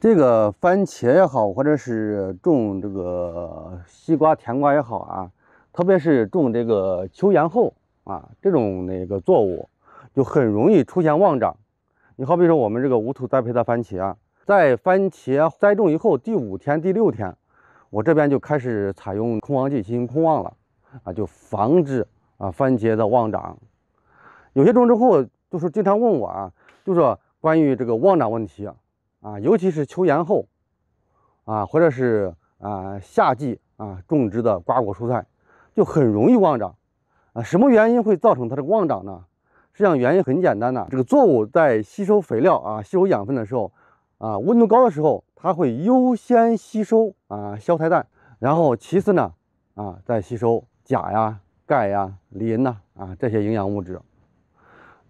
这个番茄也好，或者是种这个西瓜、甜瓜也好啊，特别是种这个秋盐后啊这种那个作物，就很容易出现旺长。你好比说我们这个无土栽培的番茄啊，在番茄栽种以后第5天、第6天，我这边就开始采用控旺剂进行控旺了啊，就防止啊番茄的旺长。有些种植户就是经常问我啊，就说关于这个旺长问题啊。 啊，尤其是秋盐后，啊，或者是啊夏季啊种植的瓜果蔬菜，就很容易旺长，啊，什么原因会造成它这个旺长呢？实际上原因很简单呐，这个作物在吸收肥料啊、吸收养分的时候，啊，温度高的时候，它会优先吸收啊硝苔氮，然后其次呢，啊，再吸收钾呀、钙呀、磷呐啊这些营养物质。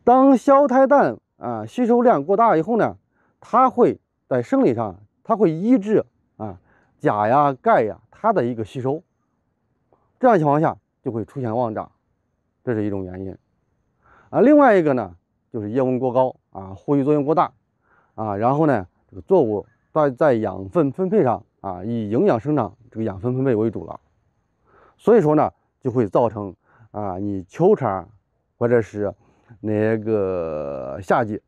当硝苔氮啊吸收量过大以后呢？ 它会在生理上，它会抑制啊钾呀、钙呀它的一个吸收，这样情况下就会出现旺长，这是一种原因。啊，另外一个呢就是叶温过高啊，护育作用过大啊，然后呢这个作物在养分分配上啊，以营养生长这个养分分配为主了，所以说呢就会造成啊你秋茬或者是那个夏季。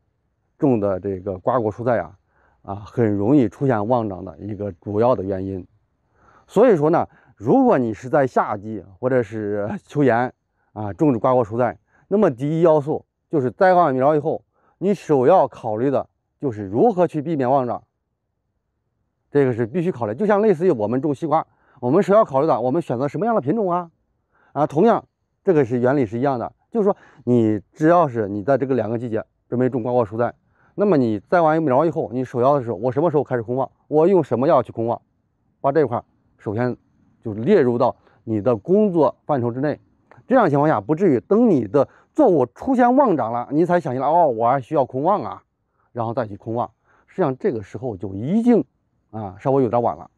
种的这个瓜果蔬菜呀、啊，很容易出现旺长的一个主要的原因。所以说呢，如果你是在夏季或者是秋盐啊种植瓜果蔬菜，那么第一要素就是栽上疫苗以后，你首要考虑的就是如何去避免旺长。这个是必须考虑，就像类似于我们种西瓜，我们首要考虑的，我们选择什么样的品种啊？啊，同样这个是原理是一样的，就是说你只要是你在这个2个季节准备种瓜果蔬菜。 那么你栽完疫苗以后，你首要的是我什么时候开始控旺，我用什么药去控旺，把这块首先就列入到你的工作范畴之内。这样情况下，不至于等你的作物出现旺长了，你才想起来哦，我还需要控旺啊，然后再去控旺。实际上这个时候就已经啊稍微有点晚了。